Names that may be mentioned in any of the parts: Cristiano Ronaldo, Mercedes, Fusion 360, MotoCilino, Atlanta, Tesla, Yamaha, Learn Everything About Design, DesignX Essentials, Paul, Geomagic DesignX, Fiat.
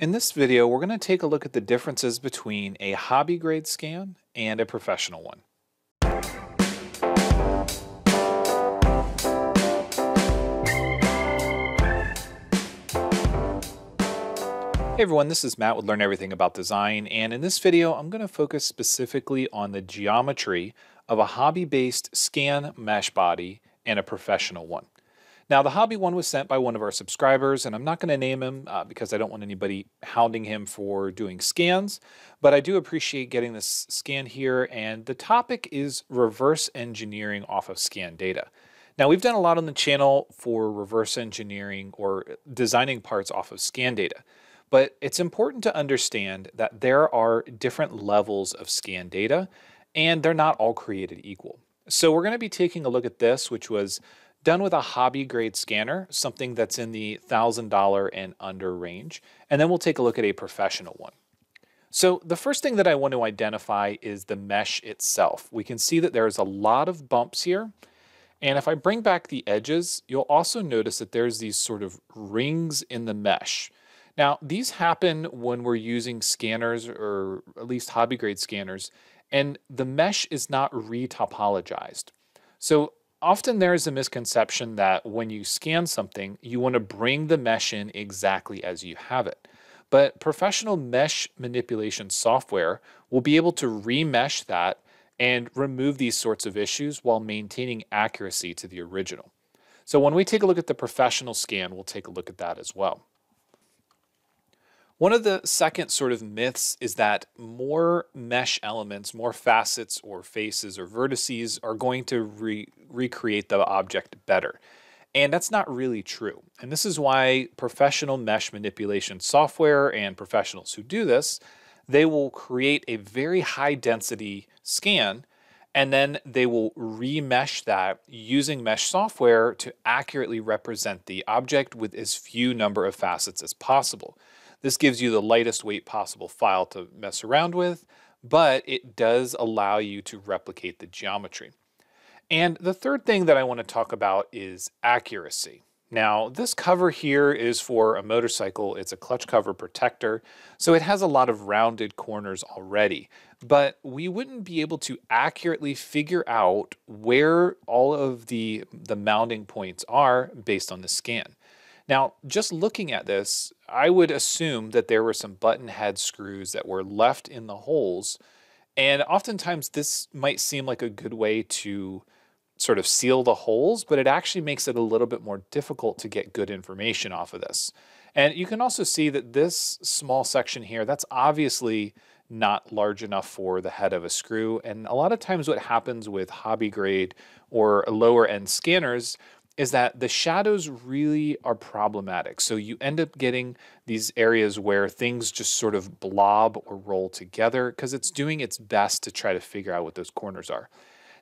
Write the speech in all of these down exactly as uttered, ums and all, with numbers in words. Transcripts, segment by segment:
In this video, we're going to take a look at the differences between a hobby grade scan and a professional one. Hey everyone, this is Matt with Learn Everything About Design, and in this video, I'm going to focus specifically on the geometry of a hobby-based scan mesh body and a professional one. Now, the hobby one was sent by one of our subscribers, and I'm not going to name him uh, because I don't want anybody hounding him for doing scans, but I do appreciate getting this scan here, and the topic is reverse engineering off of scan data. Now, we've done a lot on the channel for reverse engineering or designing parts off of scan data, but it's important to understand that there are different levels of scan data, and they're not all created equal. So we're going to be taking a look at this, which was done with a hobby grade scanner, something that's in the one thousand dollar and under range, and then we'll take a look at a professional one. So the first thing that I want to identify is the mesh itself. We can see that there's a lot of bumps here, and if I bring back the edges, you'll also notice that there's these sort of rings in the mesh. Now, these happen when we're using scanners, or at least hobby grade scanners, and the mesh is not retopologized. So often there is a misconception that when you scan something, you want to bring the mesh in exactly as you have it. But professional mesh manipulation software will be able to remesh that and remove these sorts of issues while maintaining accuracy to the original. So when we take a look at the professional scan, we'll take a look at that as well. One of the second sort of myths is that more mesh elements, more facets or faces or vertices are going to re recreate the object better. And that's not really true. And this is why professional mesh manipulation software and professionals who do this, they will create a very high density scan, and then they will remesh that using mesh software to accurately represent the object with as few number of facets as possible. This gives you the lightest weight possible file to mess around with, but it does allow you to replicate the geometry. And the third thing that I want to talk about is accuracy. Now, this cover here is for a motorcycle. It's a clutch cover protector, so it has a lot of rounded corners already, but we wouldn't be able to accurately figure out where all of the, the mounting points are based on the scan. Now, just looking at this, I would assume that there were some button head screws that were left in the holes, and oftentimes this might seem like a good way to sort of seal the holes, but it actually makes it a little bit more difficult to get good information off of this. And you can also see that this small section here, that's obviously not large enough for the head of a screw, and a lot of times what happens with hobby grade or lower end scanners is that the shadows really are problematic. So you end up getting these areas where things just sort of blob or roll together because it's doing its best to try to figure out what those corners are.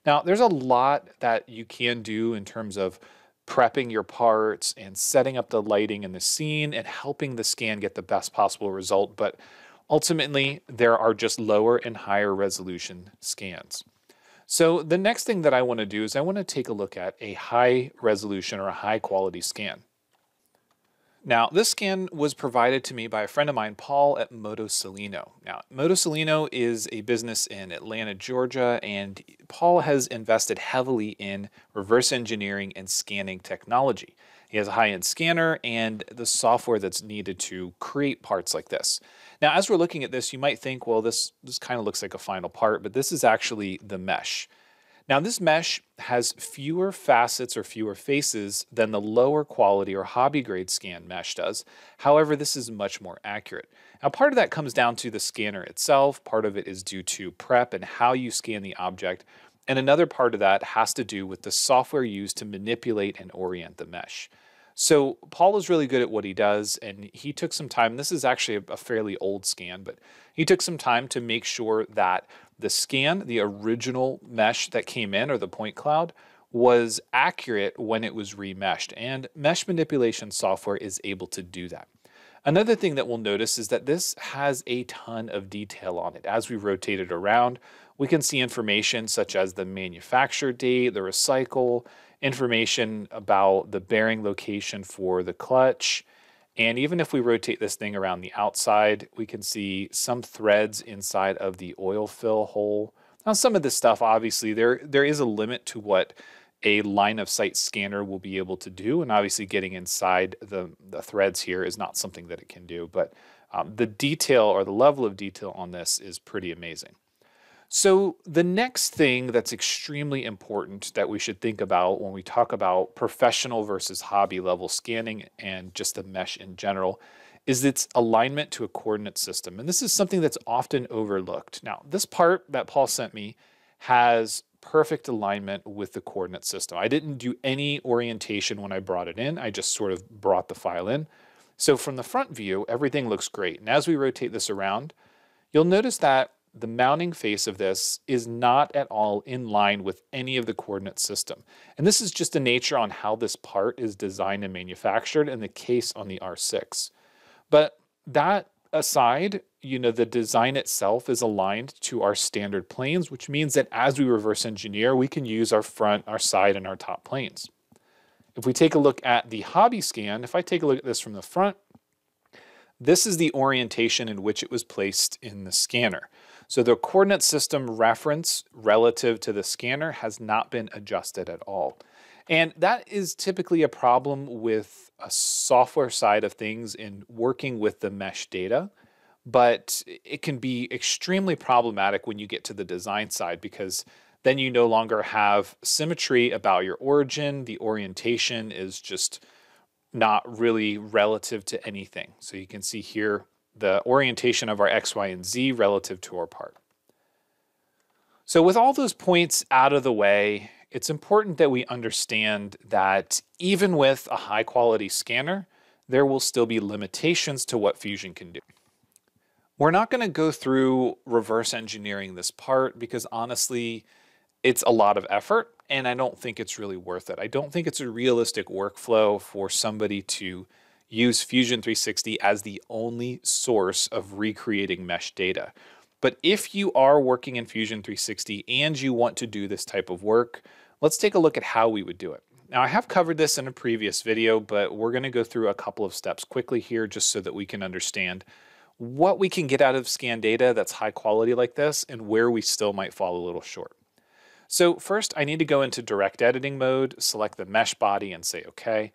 Now, there's a lot that you can do in terms of prepping your parts and setting up the lighting and the scene and helping the scan get the best possible result, but ultimately there are just lower and higher resolution scans. So the next thing that I want to do is I want to take a look at a high resolution or a high quality scan. Now, this scan was provided to me by a friend of mine, Paul, at MotoCilino. Now, MotoCilino is a business in Atlanta, Georgia, and Paul has invested heavily in reverse engineering and scanning technology. He has a high-end scanner and the software that's needed to create parts like this. Now, as we're looking at this, you might think, well, this, this kind of looks like a final part, but this is actually the mesh. Now, this mesh has fewer facets or fewer faces than the lower quality or hobby grade scan mesh does. However, this is much more accurate. Now, part of that comes down to the scanner itself. Part of it is due to prep and how you scan the object. And another part of that has to do with the software used to manipulate and orient the mesh. So Paul is really good at what he does, and he took some time. This is actually a fairly old scan, but he took some time to make sure that the scan, the original mesh that came in, or the point cloud, was accurate when it was remeshed. And mesh manipulation software is able to do that. Another thing that we'll notice is that this has a ton of detail on it. As we rotate it around, we can see information such as the manufacture date, the recycle, information about the bearing location for the clutch, And even if we rotate this thing around the outside, we can see some threads inside of the oil fill hole. Now, some of this stuff, obviously, there there is a limit to what a line of sight scanner will be able to do. And obviously getting inside the, the threads here is not something that it can do, but um, the detail or the level of detail on this is pretty amazing. So the next thing that's extremely important that we should think about when we talk about professional versus hobby level scanning and just the mesh in general is its alignment to a coordinate system. And this is something that's often overlooked. Now, this part that Paul sent me has perfect alignment with the coordinate system. I didn't do any orientation when I brought it in. I just sort of brought the file in. So from the front view, everything looks great. And as we rotate this around, you'll notice that the mounting face of this is not at all in line with any of the coordinate system. And this is just the nature on how this part is designed and manufactured and the case on the R six. But that aside, you know, the design itself is aligned to our standard planes, which means that as we reverse engineer, we can use our front, our side, and our top planes. If we take a look at the hobby scan, if I take a look at this from the front, this is the orientation in which it was placed in the scanner. So the coordinate system reference relative to the scanner has not been adjusted at all. And that is typically a problem with a software side of things in working with the mesh data, but it can be extremely problematic when you get to the design side, because then you no longer have symmetry about your origin. The orientation is just not really relative to anything. So you can see here the orientation of our X, Y, and Z relative to our part. So with all those points out of the way, it's important that we understand that even with a high quality scanner, there will still be limitations to what Fusion can do. We're not going to go through reverse engineering this part because honestly, it's a lot of effort and I don't think it's really worth it. I don't think it's a realistic workflow for somebody to use Fusion three sixty as the only source of recreating mesh data. But if you are working in Fusion three sixty and you want to do this type of work, let's take a look at how we would do it. Now, I have covered this in a previous video, but we're going to go through a couple of steps quickly here just so that we can understand what we can get out of scan data that's high quality like this and where we still might fall a little short. So first, I need to go into direct editing mode, select the mesh body and say okay.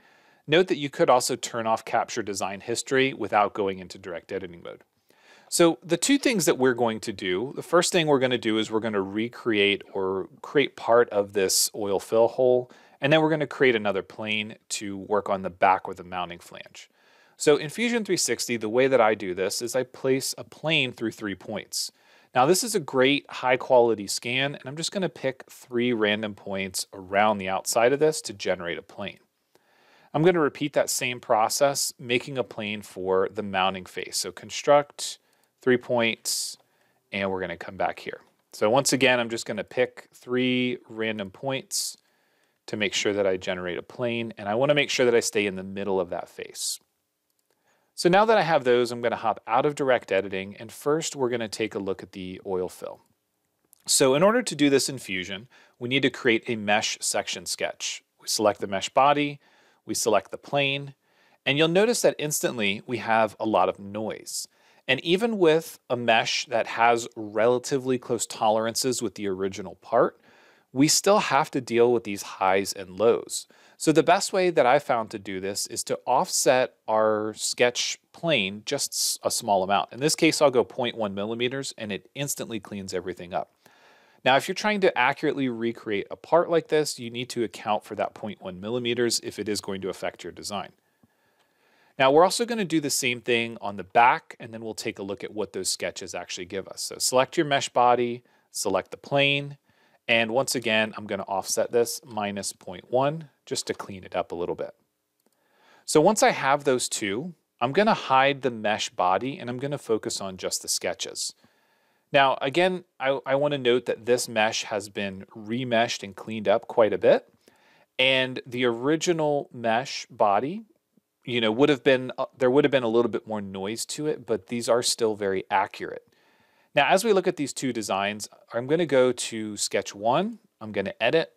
Note that you could also turn off capture design history without going into direct editing mode. So the two things that we're going to do, the first thing we're going to do is we're going to recreate or create part of this oil fill hole, and then we're going to create another plane to work on the back with a mounting flange. So in Fusion three sixty, the way that I do this is I place a plane through three points. Now this is a great high quality scan, and I'm just going to pick three random points around the outside of this to generate a plane. I'm going to repeat that same process, making a plane for the mounting face. So construct, three points, and we're going to come back here. So once again, I'm just going to pick three random points to make sure that I generate a plane, and I want to make sure that I stay in the middle of that face. So now that I have those, I'm going to hop out of direct editing, and first we're going to take a look at the oil fill. So in order to do this in Fusion, we need to create a mesh section sketch. We select the mesh body, we select the plane, and you'll notice that instantly we have a lot of noise. And even with a mesh that has relatively close tolerances with the original part, we still have to deal with these highs and lows. So the best way that I found to do this is to offset our sketch plane just a small amount. In this case, I'll go zero point one millimeters and it instantly cleans everything up. Now, if you're trying to accurately recreate a part like this, you need to account for that zero point one millimeters if it is going to affect your design. Now we're also going to do the same thing on the back, and then we'll take a look at what those sketches actually give us. So select your mesh body, select the plane, and once again, I'm going to offset this minus zero point one just to clean it up a little bit. So once I have those two, I'm going to hide the mesh body and I'm going to focus on just the sketches. Now again, I, I want to note that this mesh has been remeshed and cleaned up quite a bit, and the original mesh body, you know, would have been, uh, there would have been a little bit more noise to it, but these are still very accurate. Now, as we look at these two designs, I'm going to go to sketch one, I'm going to edit,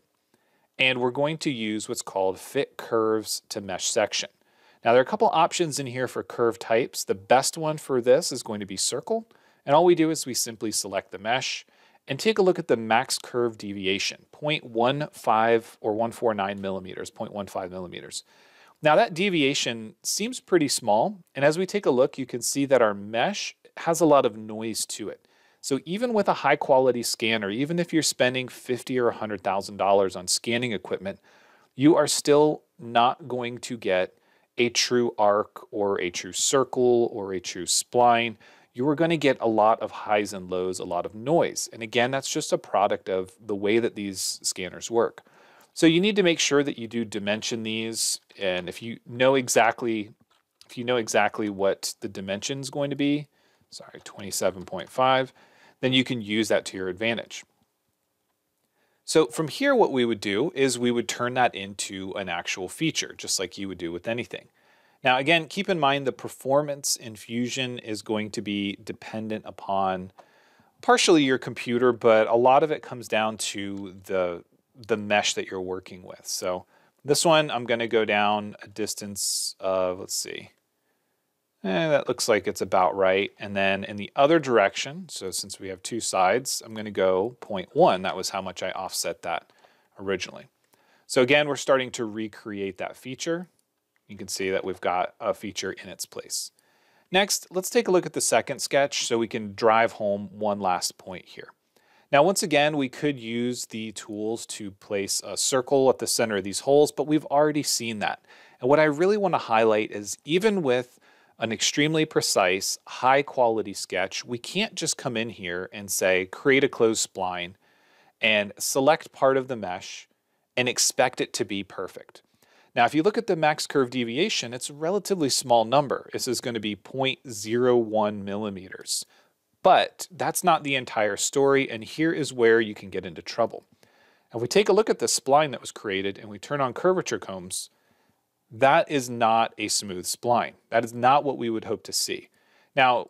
and we're going to use what's called fit curves to mesh section. Now there are a couple options in here for curve types. The best one for this is going to be circle. And all we do is we simply select the mesh and take a look at the max curve deviation, zero point one five or one forty-nine millimeters, zero point one five millimeters. Now that deviation seems pretty small. And as we take a look, you can see that our mesh has a lot of noise to it. So even with a high quality scanner, even if you're spending fifty thousand dollars or one hundred thousand dollars on scanning equipment, you are still not going to get a true arc or a true circle or a true spline. You are going to get a lot of highs and lows, a lot of noise. And again, that's just a product of the way that these scanners work. So you need to make sure that you do dimension these. And if you know exactly, if you know exactly what the dimension is going to be, sorry, twenty-seven point five, then you can use that to your advantage. So from here, what we would do is we would turn that into an actual feature, just like you would do with anything. Now, again, keep in mind the performance in Fusion is going to be dependent upon partially your computer, but a lot of it comes down to the, the mesh that you're working with. So this one, I'm going to go down a distance of, let's see, Eh, that looks like it's about right. And then in the other direction, so since we have two sides, I'm going to go zero point one. That was how much I offset that originally. So again, we're starting to recreate that feature. You can see that we've got a feature in its place. Next, let's take a look at the second sketch so we can drive home one last point here. Now, once again, we could use the tools to place a circle at the center of these holes, but we've already seen that. And what I really want to highlight is even with an extremely precise, high quality sketch, we can't just come in here and say, create a closed spline and select part of the mesh and expect it to be perfect. Now, if you look at the max curve deviation, it's a relatively small number. This is going to be zero point zero one millimeters, but that's not the entire story. And here is where you can get into trouble. And we take a look at the spline that was created and we turn on curvature combs. That is not a smooth spline. That is not what we would hope to see. Now,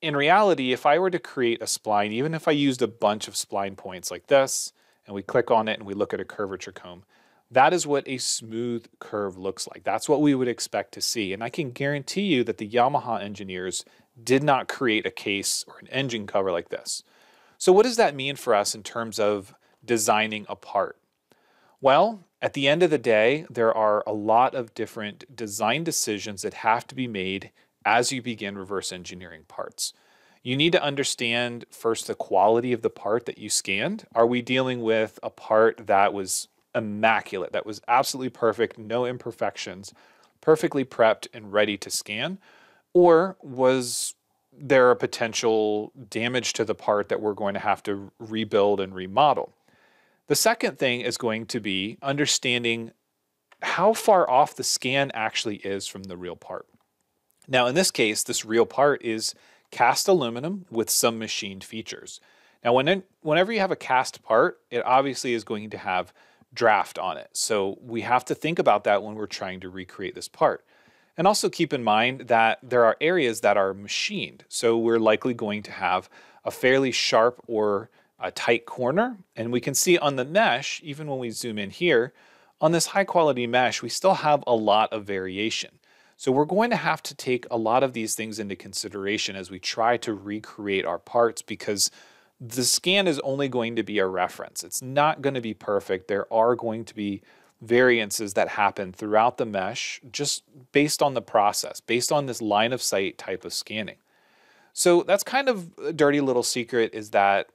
in reality, if I were to create a spline, even if I used a bunch of spline points like this, and we click on it and we look at a curvature comb, that is what a smooth curve looks like. That's what we would expect to see. And I can guarantee you that the Yamaha engineers did not create a case or an engine cover like this. So what does that mean for us in terms of designing a part? Well, at the end of the day, there are a lot of different design decisions that have to be made as you begin reverse engineering parts. You need to understand first the quality of the part that you scanned. Are we dealing with a part that was immaculate, that was absolutely perfect, no imperfections, perfectly prepped and ready to scan? Or was there a potential damage to the part that we're going to have to rebuild and remodel? The second thing is going to be understanding how far off the scan actually is from the real part. Now, in this case, this real part is cast aluminum with some machined features. Now, when, whenever you have a cast part, it obviously is going to have draft on it. So we have to think about that when we're trying to recreate this part. And also keep in mind that there are areas that are machined. So we're likely going to have a fairly sharp or a tight corner, and we can see on the mesh, even when we zoom in here, on this high quality mesh, we still have a lot of variation. So we're going to have to take a lot of these things into consideration as we try to recreate our parts, because the scan is only going to be a reference. It's not going to be perfect. There are going to be variances that happen throughout the mesh just based on the process, based on this line of sight type of scanning. So that's kind of a dirty little secret, is that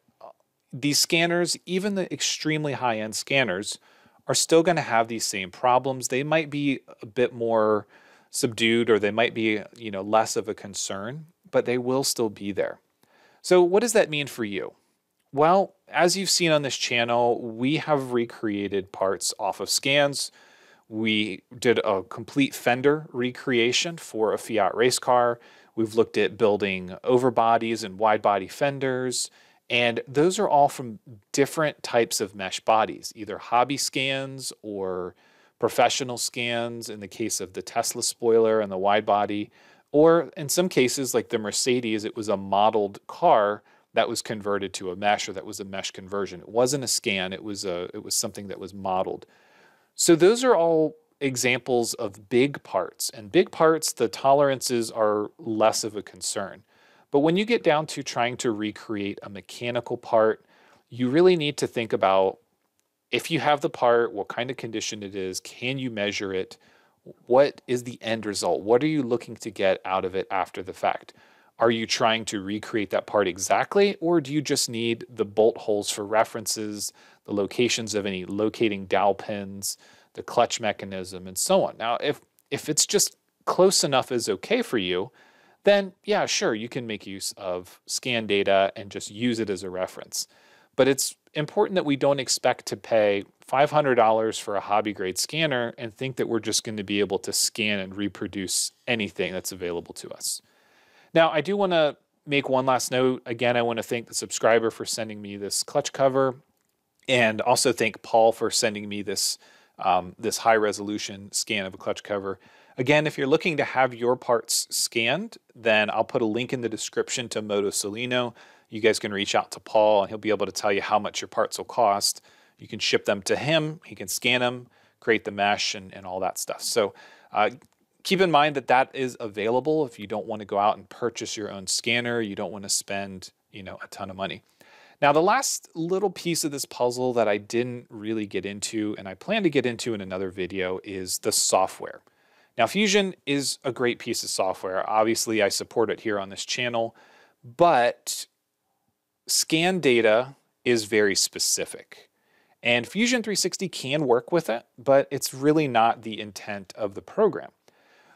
these scanners, even the extremely high-end scanners, are still going to have these same problems. They might be a bit more subdued, or they might be, you know, less of a concern, but they will still be there. So what does that mean for you? Well, as you've seen on this channel, we have recreated parts off of scans. We did a complete fender recreation for a Fiat race car. We've looked at building overbodies and wide-body fenders. And those are all from different types of mesh bodies, either hobby scans or professional scans in the case of the Tesla spoiler and the wide body, or in some cases like the Mercedes, it was a modeled car that was converted to a mesh, or that was a mesh conversion. It wasn't a scan, it was, a, it was something that was modeled. So those are all examples of big parts. And big parts, the tolerances are less of a concern. But when you get down to trying to recreate a mechanical part, you really need to think about if you have the part, what kind of condition it is, can you measure it, what is the end result, what are you looking to get out of it after the fact? Are you trying to recreate that part exactly, or do you just need the bolt holes for references, the locations of any locating dowel pins, the clutch mechanism, and so on? Now, if, if it's just close enough is okay for you, then yeah, sure, you can make use of scan data and just use it as a reference. But it's important that we don't expect to pay five hundred dollars for a hobby grade scanner and think that we're just going to be able to scan and reproduce anything that's available to us. Now, I do want to make one last note. Again, I want to thank the subscriber for sending me this clutch cover, and also thank Paul for sending me this, um, this high-resolution scan of a clutch cover. Again, if you're looking to have your parts scanned, then I'll put a link in the description to MotoCilino. You guys can reach out to Paul, and he'll be able to tell you how much your parts will cost. You can ship them to him. He can scan them, create the mesh, and, and all that stuff. So uh, keep in mind that that is available if you don't want to go out and purchase your own scanner. You don't want to spend, you know, a ton of money. Now, the last little piece of this puzzle that I didn't really get into, and I plan to get into in another video, is the software. Now, Fusion is a great piece of software. Obviously, I support it here on this channel, but scan data is very specific, and Fusion three sixty can work with it, but it's really not the intent of the program.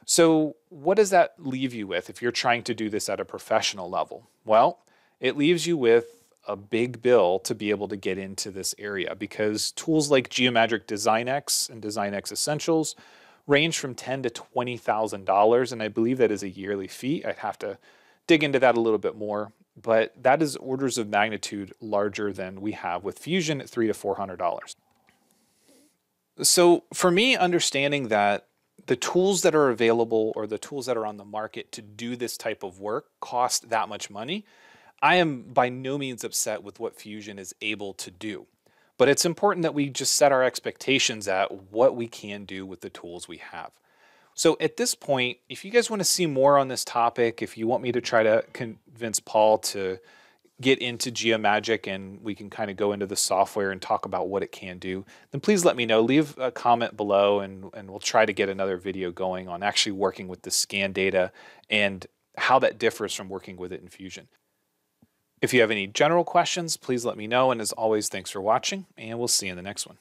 So what does that leave you with if you're trying to do this at a professional level? Well, it leaves you with a big bill to be able to get into this area, because tools like Geomagic DesignX and DesignX Essentials range from ten thousand dollars to twenty thousand dollars, and I believe that is a yearly fee. I'd have to dig into that a little bit more, but that is orders of magnitude larger than we have with Fusion at three hundred to four hundred dollars. So for me, understanding that the tools that are available or the tools that are on the market to do this type of work cost that much money, I am by no means upset with what Fusion is able to do. But it's important that we just set our expectations at what we can do with the tools we have. So at this point, if you guys want to see more on this topic, if you want me to try to convince Paul to get into Geomagic and we can kind of go into the software and talk about what it can do, then please let me know. Leave a comment below, and, and we'll try to get another video going on actually working with the scan data and how that differs from working with it in Fusion. If you have any general questions, please let me know. And as always, thanks for watching, and we'll see you in the next one.